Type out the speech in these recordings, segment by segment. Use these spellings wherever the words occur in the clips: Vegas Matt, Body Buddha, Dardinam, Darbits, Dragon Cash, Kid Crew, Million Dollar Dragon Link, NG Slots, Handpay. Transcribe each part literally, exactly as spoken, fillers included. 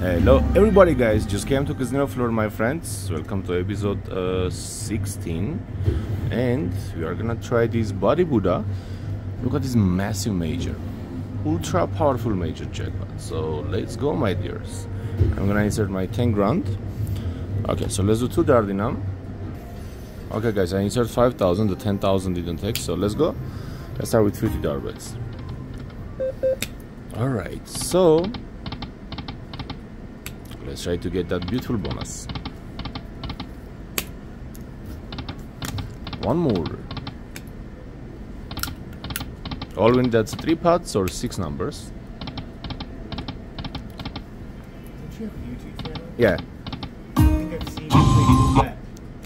Hello everybody guys, just came to Casino Floor my friends. Welcome to episode uh, sixteen, and we are gonna try this Body Buddha. Look at this massive major, ultra powerful major jackpot. So let's go my dears. I'm gonna insert my ten grand. Okay, so let's do two Dardinam. Okay guys, I insert five thousand, the ten thousand didn't take, so let's go. Let's start with fifty Darbits. Alright, so let's try to get that beautiful bonus. One more. All we need, that's three pots or six numbers. Don't you have a YouTube channel? Yeah. I think I've seen you play roulette.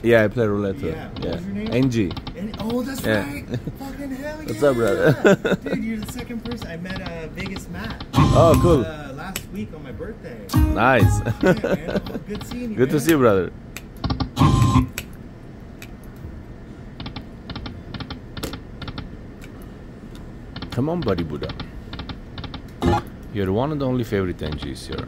Yeah, I play roulette. Yeah. What yeah. Was your name? N G. N oh, that's yeah. Right. Fucking hell yeah. What's up, brother? Dude, you're the second person. I met uh, Vegas Matt. Oh, cool. Uh, last week on my birthday. Nice. Yeah, man. Good seeing you. Good man. To see you, brother. Come on, Body Buddha. You're one of the only favorite N Gs here.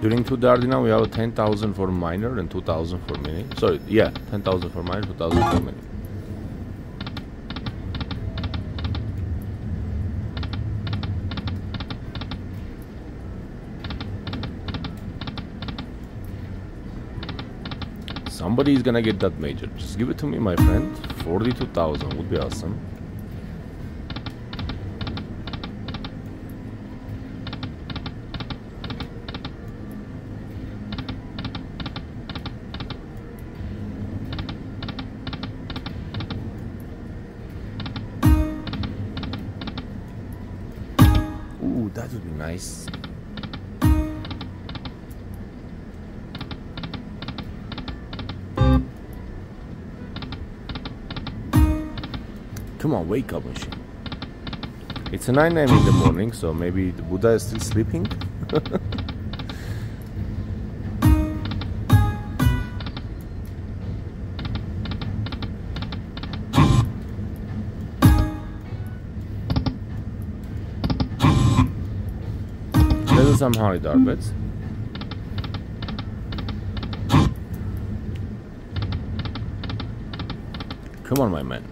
During two Dardina, we have ten thousand for minor and two thousand for mini. Sorry, yeah, ten thousand for minor, two thousand for mini. Somebody is gonna get that major. Just give it to me, my friend. forty-two thousand would be awesome. That would be nice. Come on, wake up, machine. It's nine A M in the morning, so maybe the Buddha is still sleeping. Some high Darbits. Come on, my man.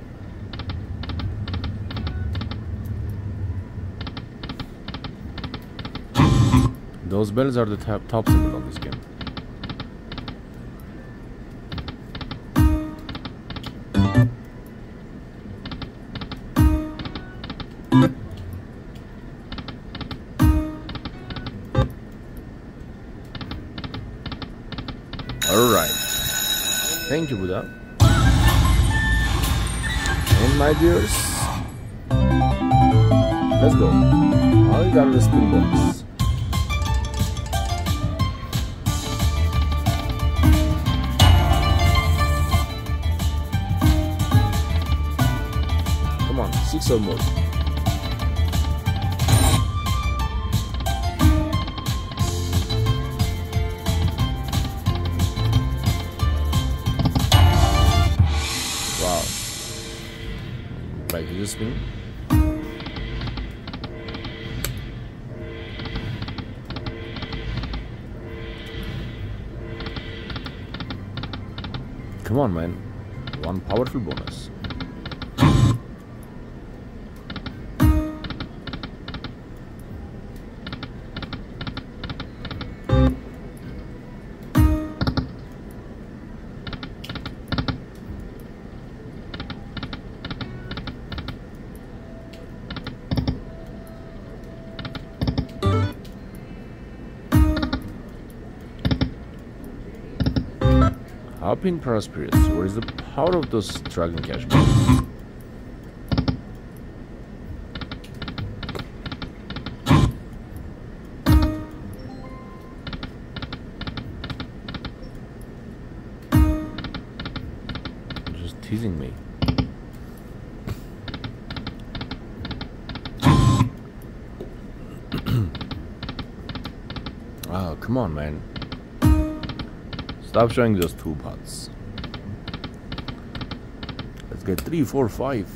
Those bells are the top, top symbol on this game. Alright, thank you Buddha. And my dears, let's go. All you got is spin box. Come on, six or more. Right, you just spin. Come on, man. One powerful bonus. Up in prosperous, where is the power of those Dragon Cash balls? Just teasing me. Oh, come on, man. Stop showing just two pots. Let's get three, four, five.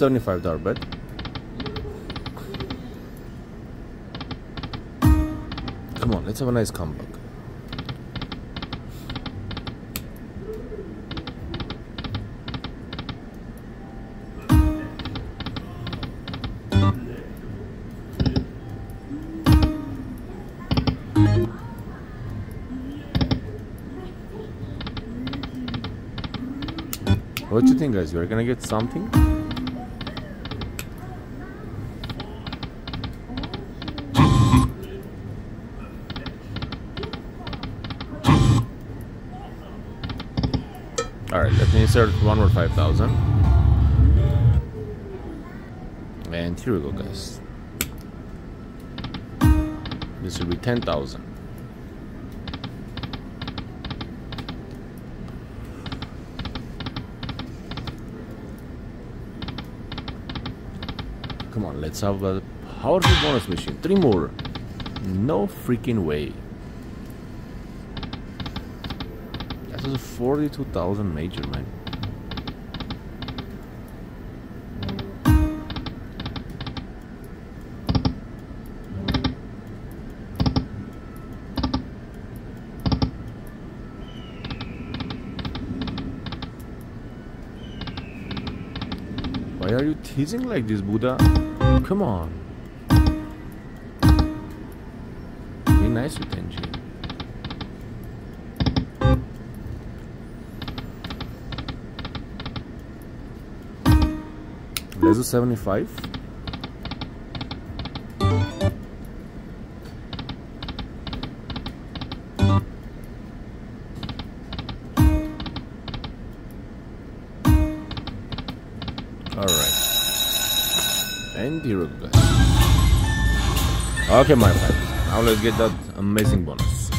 seventy-five Darbits. Come on, let's have a nice comeback. What do you think, guys? We're gonna get something? Insert one more five thousand. And here we go, guys. This will be ten thousand. Come on, let's have a powerful bonus machine. Three more. No freaking way. That was a forty-two thousand major, man. Why are you teasing like this, Buddha? Come on. Be nice with Tenji. Let's do seventy-five. Okay, my friends, now let's get that amazing bonus.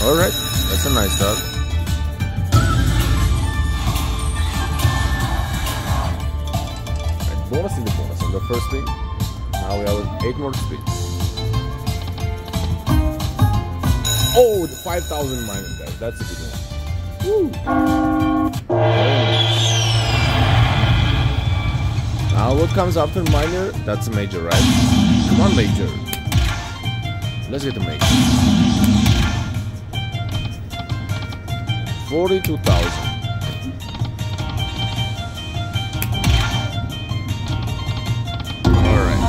Alright, that's a nice start. Right, bonus is the bonus on the first spin. Now we have eight more spins. Oh, the five thousand minus, guys, that's a good one. Woo! Now what comes after minor? That's a major, right? Come on, major. Let's get a major. forty-two thousand. Alright.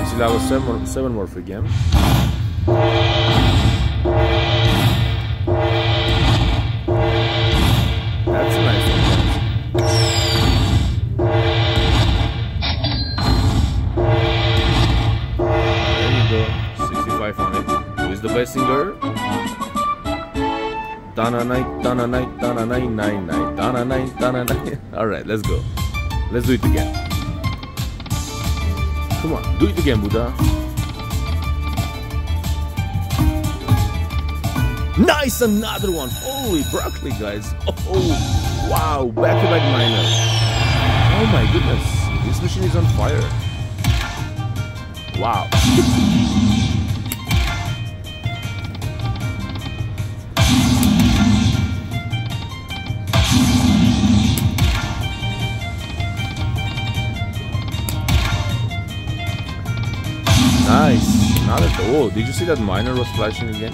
We still have seven more, seven more free game. That's a nice one. The best singer. Dana night, Dana night, Dana night, night, night, Dana night, Dana night. All right, let's go. Let's do it again. Come on, do it again, Buddha. Nice, another one. Holy broccoli, guys. Oh, wow, back to back minor. Oh my goodness, this machine is on fire. Wow. Nice. Now that, oh, did you see that miner was flashing again?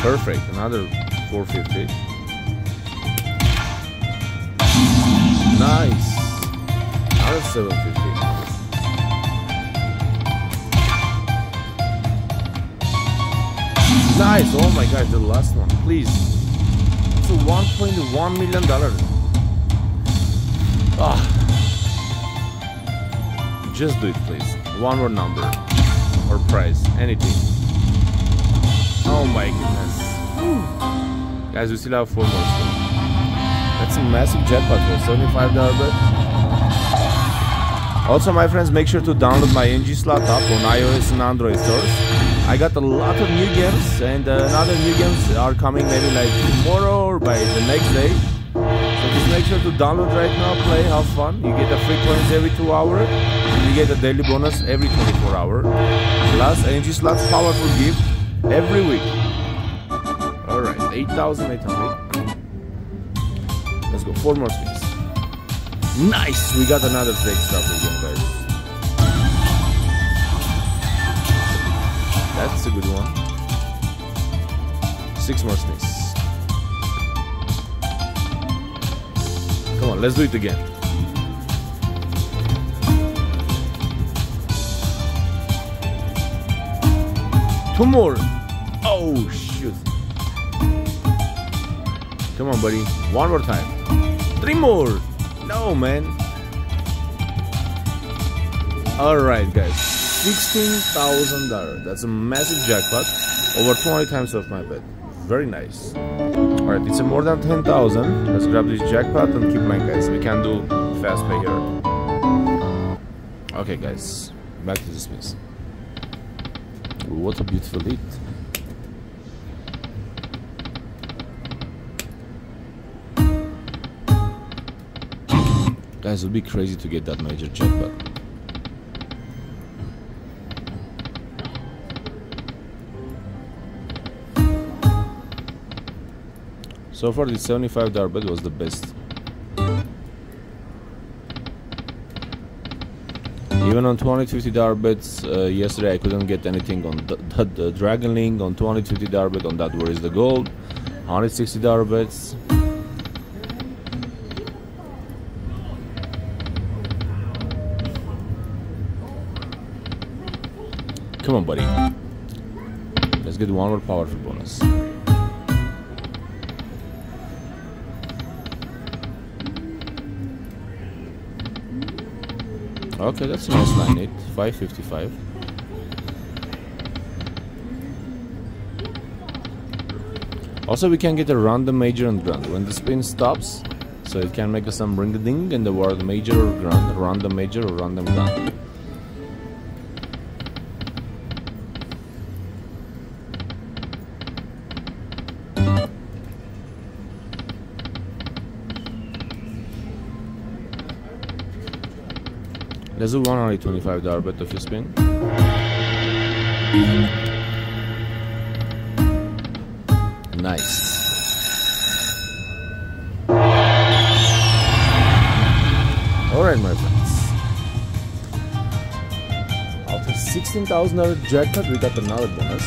Perfect. Another four fifty. Nice. Another seven fifty. Nice. Oh my gosh, the last one. Please. It's a one point one million dollars. Ah. Just do it, please. One more number or price, anything. Oh my goodness. Ooh. Guys, we still have four more. That's a massive jackpot for seventy-five dollar bet. Also, my friends, make sure to download my N G slot app on iOS and Android stores. I got a lot of new games, and uh, another new games are coming maybe like tomorrow or by the next day. So just make sure to download right now, play, have fun. You get a free coins every two hours. You get a daily bonus every twenty-four hours. Plus, N G slots powerful gift every week. Alright, eight thousand eight hundred. Let's go, four more spins. Nice! We got another break stuff again, guys. That's a good one. Six more spins. Come on, let's do it again. Two more. Oh, shoot. Come on, buddy. One more time. Three more. No, man. Alright, guys. sixteen thousand dollars. That's a massive jackpot. Over twenty times of my bet. Very nice. Alright, it's a more than ten thousand. Let's grab this jackpot and keep playing, guys. We can do fast pay here. Okay, guys. Back to the spins. What a beautiful hit. Guys, it would be crazy to get that major jackpot. So far, the seventy-five dollar bet was the best. Even on twenty fifty dollar bets, uh, yesterday I couldn't get anything on the, the, the Dragon Link, on twenty fifty dollar bet, on that Where is the Gold, one hundred sixty dollar bets. Come on, buddy. Let's get one more powerful bonus. Okay, that's a nice nine eight, five fifty-five. Also, we can get a random major and grand when the spin stops, so it can make us some ring a ding in the word major or grand, random major or random grand. There's a one hundred twenty-five dollar bet of your spin. Nice. Alright, my friends. After sixteen thousand dollar jackpot, we got another bonus.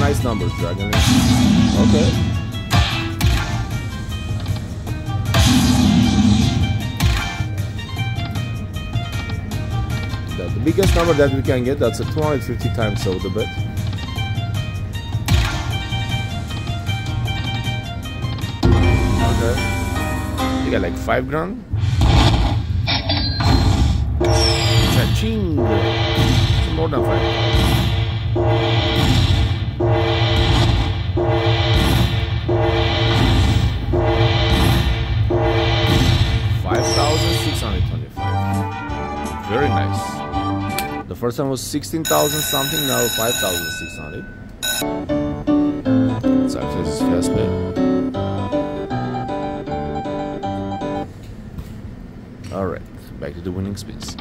Nice numbers, Dragon. Okay. That's the biggest number that we can get. That's a two hundred fifty times of the bet. Okay. You got like five grand. Cha-ching! It's more than five. five thousand six hundred twenty-five. Very nice. The first one was sixteen thousand something, now five thousand six hundred. It's actually just fast pay. Alright, back to the winning spins.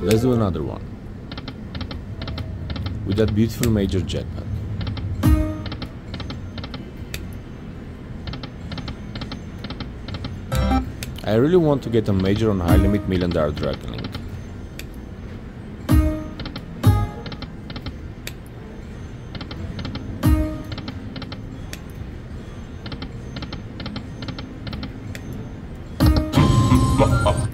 Let's do another one with that beautiful major jackpot. I really want to get a major on high limit million dollar Dragon Link. up.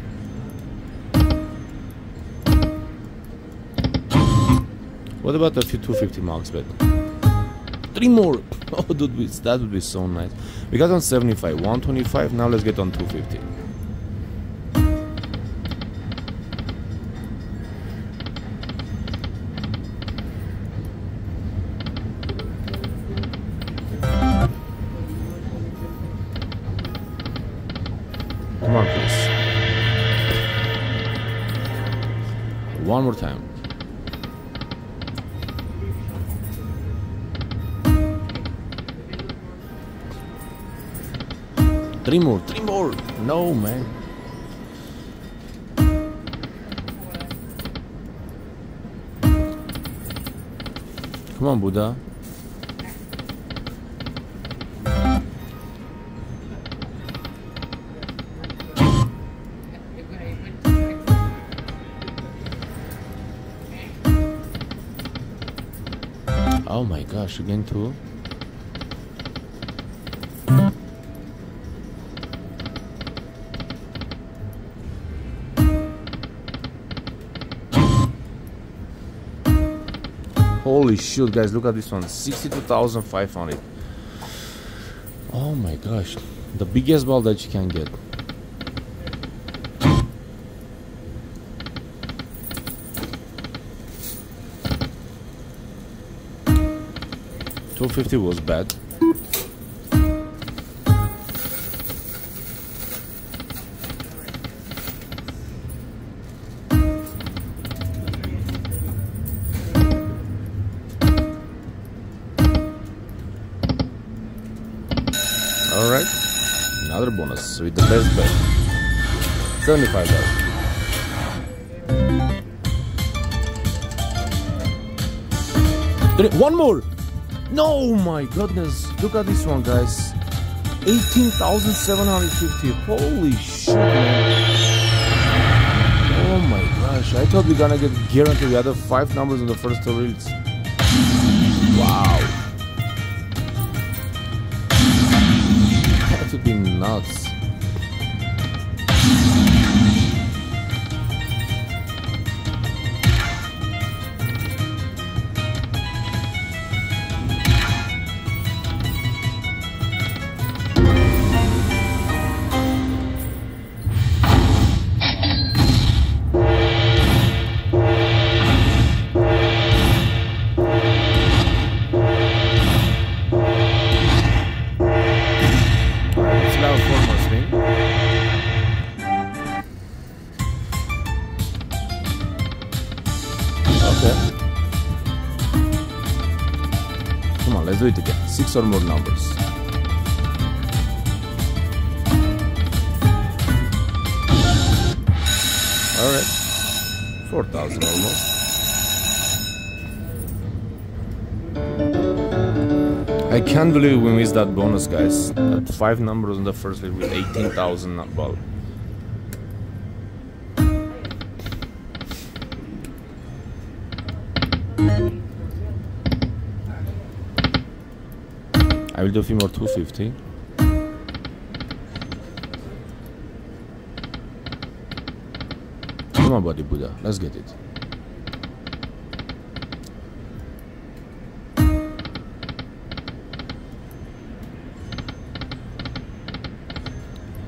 What about the two fifty marks bet? Three more! Oh, dude, that would be so nice. We got on seventy-five, one twenty-five, now let's get on two fifty. Come on, please. One more time. Three more, three more. No, man. Come on, Buddha. Oh my gosh, again too. Holy shit, guys, look at this one, sixty-two thousand five hundred. Oh my gosh, the biggest ball that you can get. two fifty was bad. Alright, another bonus with the best bet. seventy-five dollars. One more! No, my goodness. Look at this one, guys. eighteen thousand seven hundred fifty. Holy shit. Oh my gosh. I thought we were gonna get guaranteed the other five numbers in the first two reels. Wow. Would be nuts. Let's do it again. Six or more numbers. Alright. Four thousand almost. I can't believe we missed that bonus, guys. That five numbers in the first lead with eighteen thousand ball. I will do a few more two fifty. Come on, Body Buddha. Let's get it.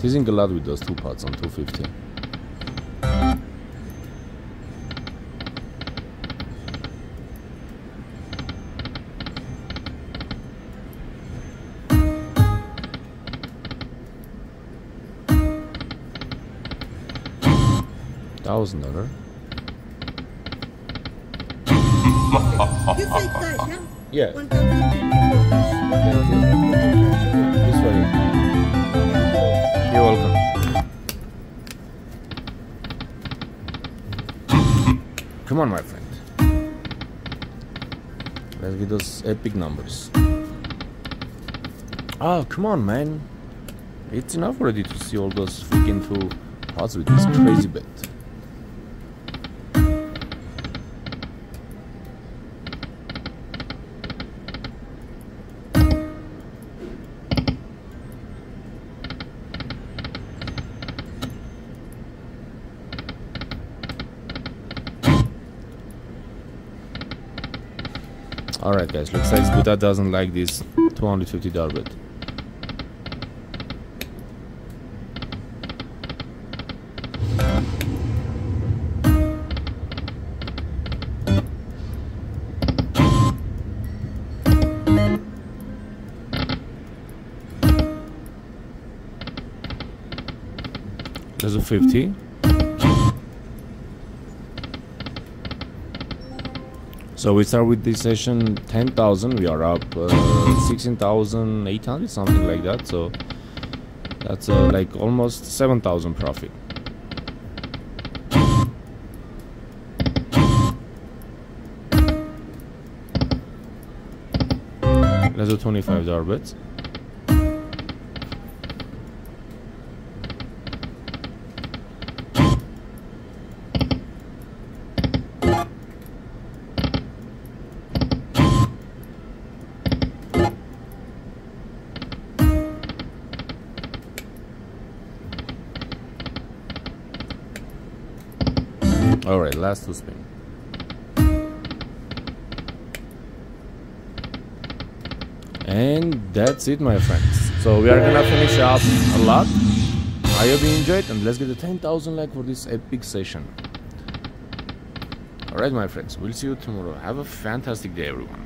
Teasing a lot with those two pots on two fifty. Thousand dollar. Yeah. This way. You're welcome. Come on, my friend. Let's get those epic numbers. Oh, come on, man. It's enough already to see all those freaking two pots with this crazy bet. Alright guys, looks like Buddha doesn't like this two hundred fifty Darbit. There's a fifty. So we start with this session ten thousand. We are up uh, sixteen thousand eight hundred, something like that. So that's uh, like almost seven thousand profit. There's a twenty-five Darbits. Alright, last two spin. And that's it, my friends. So we are gonna finish up a lot. I hope you enjoyed, and let's get the ten thousand like for this epic session. Alright, my friends, we'll see you tomorrow. Have a fantastic day, everyone.